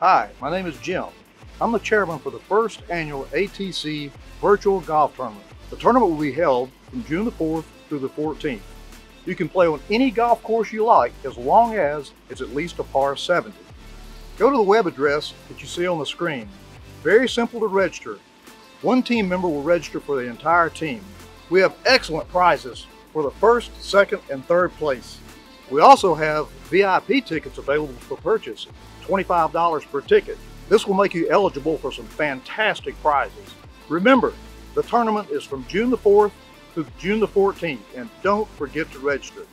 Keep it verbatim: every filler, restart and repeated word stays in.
Hi, my name is Jim. I'm the chairman for the first annual A T C Virtual Golf Tournament. The tournament will be held from June the fourth through the fourteenth. You can play on any golf course you like as long as it's at least a par seventy. Go to the web address that you see on the screen. Very simple to register. One team member will register for the entire team. We have excellent prizes for the first, second, and third place. We also have V I P tickets available for purchase, twenty-five dollars per ticket. This will make you eligible for some fantastic prizes. Remember, the tournament is from June the fourth to June the fourteenth, and don't forget to register.